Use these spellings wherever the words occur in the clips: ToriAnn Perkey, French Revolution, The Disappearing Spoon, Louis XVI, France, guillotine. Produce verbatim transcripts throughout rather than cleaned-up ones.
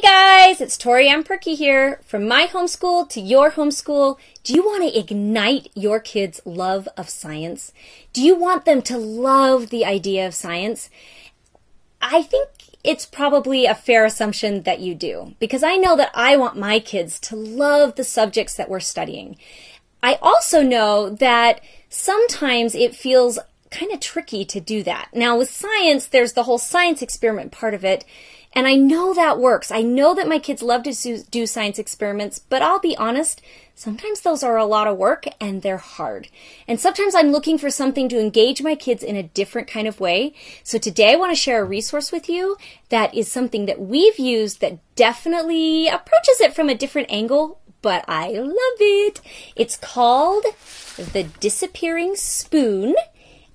Hey guys, it's ToriAnn Perkey here. From my homeschool to your homeschool, do you want to ignite your kids' love of science? Do you want them to love the idea of science? I think it's probably a fair assumption that you do, because I know that I want my kids to love the subjects that we're studying. I also know that sometimes it feels kind of tricky to do that. Now with science, there's the whole science experiment part of it, and I know that works. I know that my kids love to do science experiments, but I'll be honest, sometimes those are a lot of work and they're hard. And sometimes I'm looking for something to engage my kids in a different kind of way. So today I want to share a resource with you that is something that we've used that definitely approaches it from a different angle, but I love it. It's called The Disappearing Spoon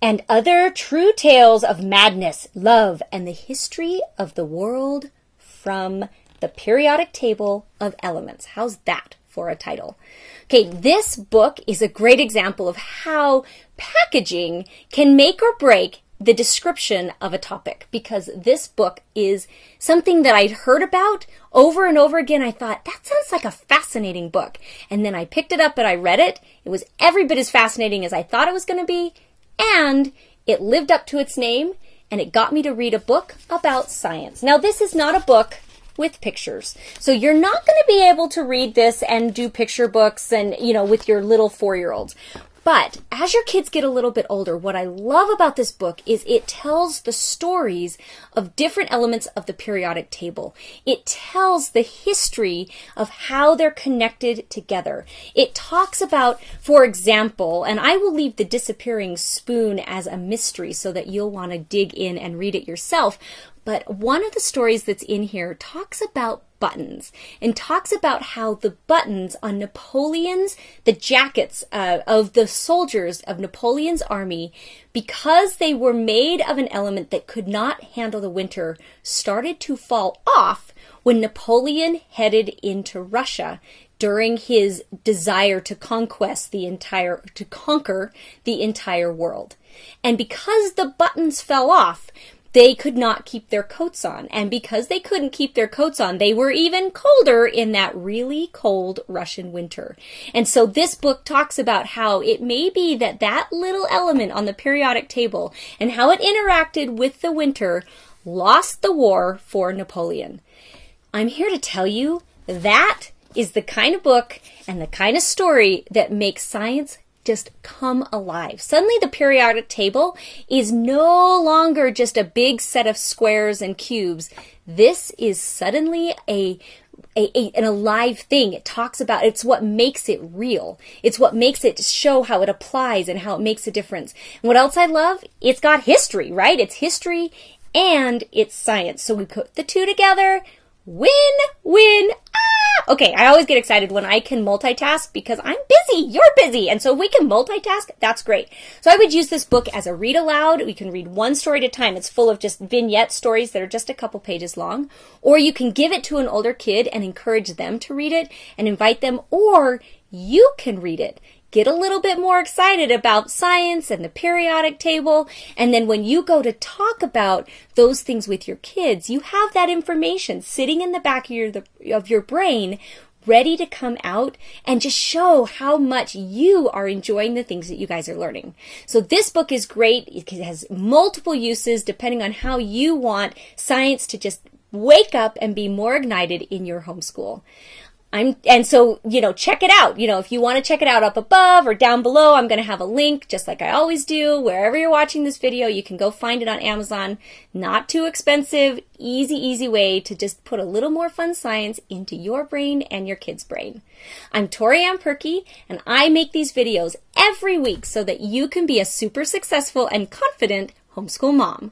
and Other True Tales of Madness, Love, and the History of the World from the Periodic Table of Elements. How's that for a title? Okay, this book is a great example of how packaging can make or break the description of a topic, because this book is something that I'd heard about over and over again. I thought, that sounds like a fascinating book. And then I picked it up and I read it. It was every bit as fascinating as I thought it was going to be. And it lived up to its name, and it got me to read a book about science. Now, this is not a book with pictures. So you're not going to be able to read this and do picture books and, you know, with your little four-year-olds. But as your kids get a little bit older, what I love about this book is it tells the stories of different elements of the periodic table. It tells the history of how they're connected together. It talks about, for example, and I will leave The Disappearing Spoon as a mystery so that you'll want to dig in and read it yourself. But one of the stories that's in here talks about buttons and talks about how the buttons on Napoleon's, the jackets uh, of the soldiers of Napoleon's army, because they were made of an element that could not handle the winter, started to fall off when Napoleon headed into Russia during his desire to conquest the entire, to conquer the entire world. And because the buttons fell off, they could not keep their coats on. And because they couldn't keep their coats on, they were even colder in that really cold Russian winter. And so this book talks about how it may be that that little element on the periodic table and how it interacted with the winter lost the war for Napoleon. I'm here to tell you that is the kind of book and the kind of story that makes science just come alive. Suddenly the periodic table is no longer just a big set of squares and cubes. This is suddenly a, a, a an alive thing. It talks about, it's what makes it real. It's what makes it show how it applies and how it makes a difference. And what else I love? It's got history, right? It's history and it's science. So we put the two together. Win, win, ah! Okay, I always get excited when I can multitask because I'm busy, you're busy, and so if we can multitask, that's great. So I would use this book as a read aloud. We can read one story at a time. It's full of just vignette stories that are just a couple pages long. Or you can give it to an older kid and encourage them to read it and invite them, or you can read it. Get a little bit more excited about science and the periodic table. And then when you go to talk about those things with your kids, you have that information sitting in the back of your, the, of your brain, ready to come out and just show how much you are enjoying the things that you guys are learning. So this book is great. It has multiple uses depending on how you want science to just wake up and be more ignited in your homeschool. I'm, and so, you know, check it out. You know, if you want to check it out up above or down below, I'm going to have a link just like I always do. Wherever you're watching this video, you can go find it on Amazon. Not too expensive, easy, easy way to just put a little more fun science into your brain and your kid's brain. I'm ToriAnn Perkey, and I make these videos every week so that you can be a super successful and confident homeschool mom.